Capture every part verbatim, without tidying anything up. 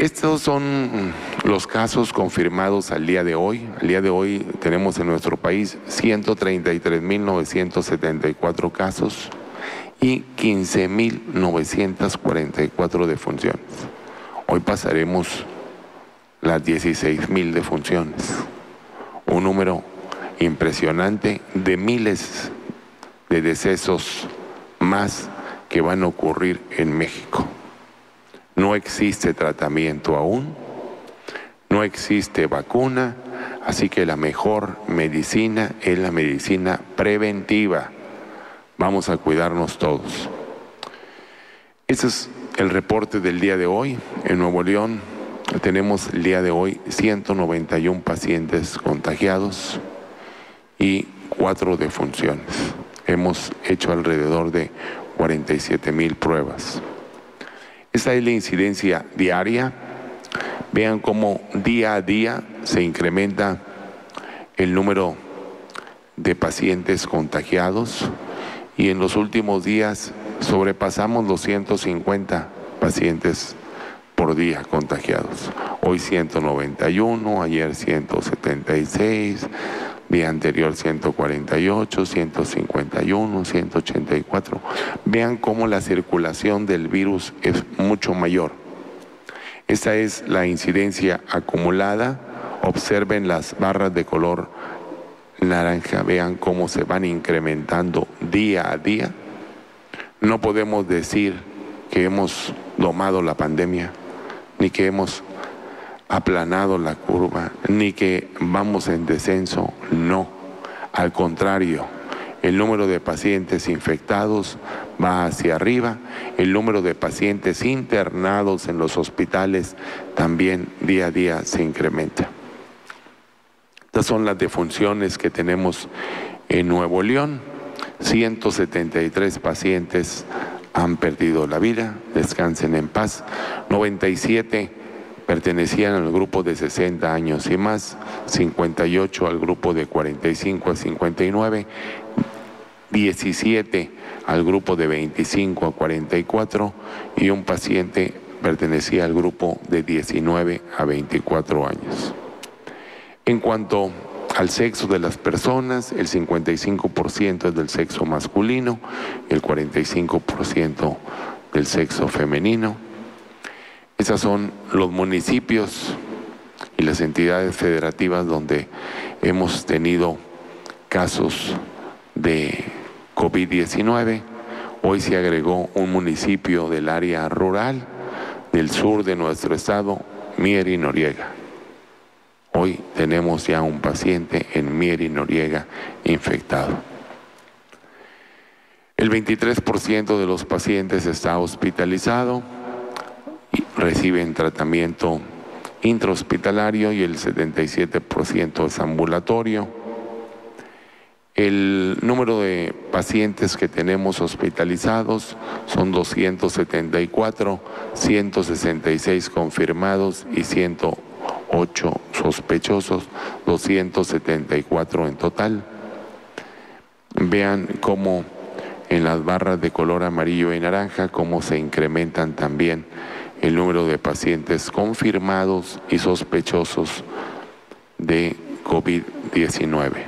Estos son los casos confirmados al día de hoy. Al día de hoy tenemos en nuestro país ciento treinta y tres mil novecientos setenta y cuatro casos y quince mil novecientos cuarenta y cuatro defunciones. Hoy pasaremos las dieciséis mil defunciones. Un número impresionante de miles de decesos más que van a ocurrir en México. No existe tratamiento aún, no existe vacuna, así que la mejor medicina es la medicina preventiva. Vamos a cuidarnos todos. Ese es el reporte del día de hoy. En Nuevo León tenemos el día de hoy ciento noventa y uno pacientes contagiados y cuatro defunciones. Hemos hecho alrededor de cuarenta y siete mil pruebas. Esta es la incidencia diaria. Vean cómo día a día se incrementa el número de pacientes contagiados y en los últimos días sobrepasamos los ciento cincuenta pacientes por día contagiados. Hoy ciento noventa y uno, ayer ciento setenta y seis, día anterior ciento cuarenta y ocho, ciento cincuenta y uno, ciento ochenta y cuatro. Vean cómo la circulación del virus es mucho mayor. Esta es la incidencia acumulada. Observen las barras de color naranja, vean cómo se van incrementando día a día. No podemos decir que hemos domado la pandemia, ni que hemos aplanado la curva, ni que vamos en descenso, no. Al contrario, el número de pacientes infectados va hacia arriba, el número de pacientes internados en los hospitales también día a día se incrementa. Estas son las defunciones que tenemos en Nuevo León. ciento setenta y tres pacientes han perdido la vida, descansen en paz. noventa y siete pertenecían al grupo de sesenta años y más, cincuenta y ocho al grupo de cuarenta y cinco a cincuenta y nueve, diecisiete al grupo de veinticinco a cuarenta y cuatro y un paciente pertenecía al grupo de diecinueve a veinticuatro años. En cuanto al sexo de las personas, el cincuenta y cinco por ciento es del sexo masculino, el cuarenta y cinco por ciento del sexo femenino. Esos son los municipios y las entidades federativas donde hemos tenido casos de COVID diecinueve. Hoy se agregó un municipio del área rural del sur de nuestro estado, Mier y Noriega. Hoy tenemos ya un paciente en Mier y Noriega infectado. El veintitrés por ciento de los pacientes está hospitalizado. Reciben tratamiento intrahospitalario y el setenta y siete por ciento es ambulatorio. El número de pacientes que tenemos hospitalizados son doscientos setenta y cuatro, ciento sesenta y seis confirmados y ciento ocho sospechosos, doscientos setenta y cuatro en total. Vean cómo en las barras de color amarillo y naranja, cómo se incrementan también el número de pacientes confirmados y sospechosos de COVID diecinueve.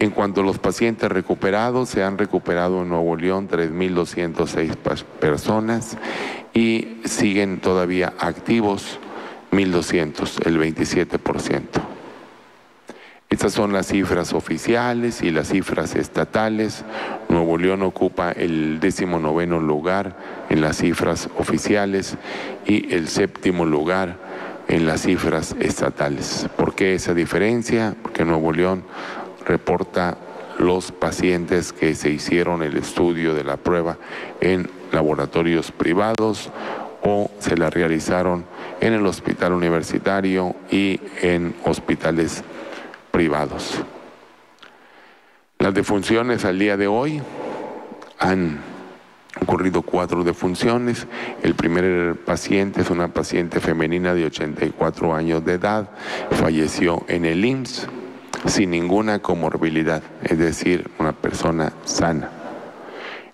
En cuanto a los pacientes recuperados, se han recuperado en Nuevo León tres mil doscientas seis personas y siguen todavía activos mil doscientos, el veintisiete por ciento. Estas son las cifras oficiales y las cifras estatales. Nuevo León ocupa el décimo noveno lugar en las cifras oficiales y el séptimo lugar en las cifras estatales. ¿Por qué esa diferencia? Porque Nuevo León reporta los pacientes que se hicieron el estudio de la prueba en laboratorios privados o se la realizaron en el hospital universitario y en hospitales privados. privados. Las defunciones al día de hoy han ocurrido cuatro defunciones. El primer paciente es una paciente femenina de ochenta y cuatro años de edad, falleció en el I M S S sin ninguna comorbilidad, es decir, una persona sana.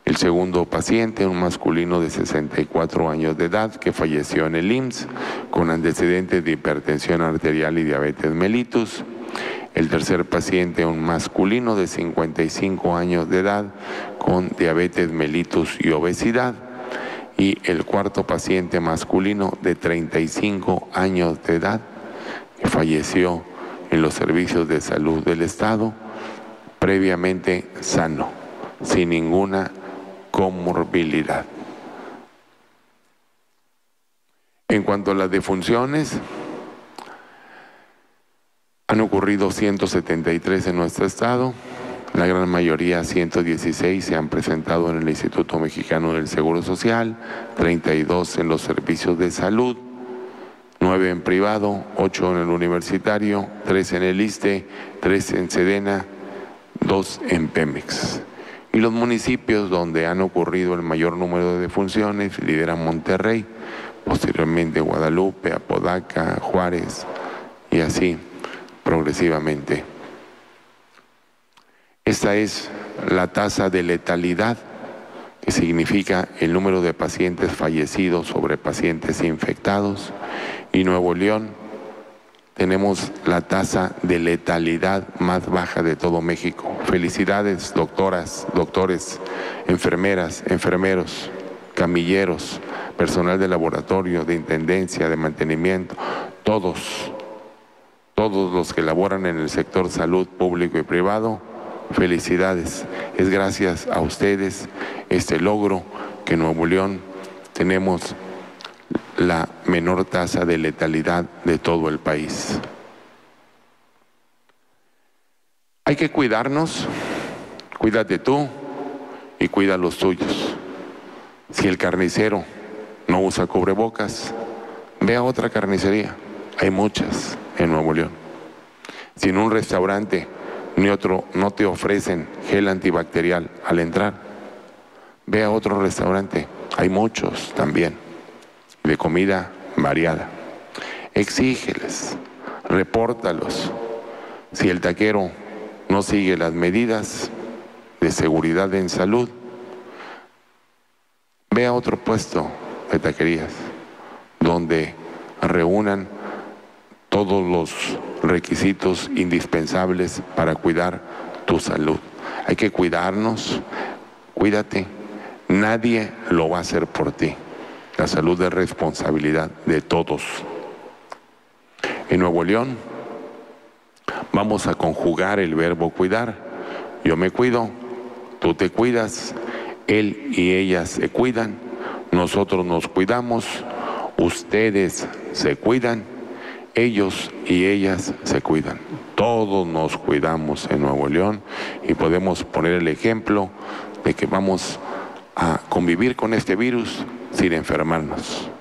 El segundo paciente, un masculino de sesenta y cuatro años de edad que falleció en el I M S S con antecedentes de hipertensión arterial y diabetes mellitus. El tercer paciente, un masculino de cincuenta y cinco años de edad con diabetes mellitus y obesidad. Y el cuarto paciente masculino de treinta y cinco años de edad que falleció en los servicios de salud del Estado, previamente sano, sin ninguna comorbilidad. En cuanto a las defunciones, han ocurrido ciento setenta y tres en nuestro estado, la gran mayoría, ciento dieciséis, se han presentado en el Instituto Mexicano del Seguro Social, treinta y dos en los servicios de salud, nueve en privado, ocho en el universitario, tres en el Issste, tres en Sedena, dos en Pemex. Y los municipios donde han ocurrido el mayor número de defunciones lideran Monterrey, posteriormente Guadalupe, Apodaca, Juárez y así progresivamente. Esta es la tasa de letalidad, que significa el número de pacientes fallecidos sobre pacientes infectados. Y Nuevo León tenemos la tasa de letalidad más baja de todo México. Felicidades, doctoras, doctores, enfermeras, enfermeros, camilleros, personal de laboratorio, de intendencia, de mantenimiento, todos, todos los que laboran en el sector salud público y privado, felicidades. Es gracias a ustedes este logro que en Nuevo León tenemos la menor tasa de letalidad de todo el país. Hay que cuidarnos, cuídate tú y cuida a los tuyos. Si el carnicero no usa cubrebocas, ve a otra carnicería, hay muchas en Nuevo León. Si en un restaurante ni otro no te ofrecen gel antibacterial al entrar, ve a otro restaurante, hay muchos también, de comida variada. Exígeles, repórtalos. Si el taquero no sigue las medidas de seguridad en salud, ve a otro puesto de taquerías donde reúnan todos los requisitos indispensables para cuidar tu salud. Hay que cuidarnos, cuídate, nadie lo va a hacer por ti. La salud es responsabilidad de todos. En Nuevo León vamos a conjugar el verbo cuidar. Yo me cuido, tú te cuidas, él y ellas se cuidan, nosotros nos cuidamos, ustedes se cuidan, ellos y ellas se cuidan. Todos nos cuidamos en Nuevo León y podemos poner el ejemplo de que vamos a convivir con este virus sin enfermarnos.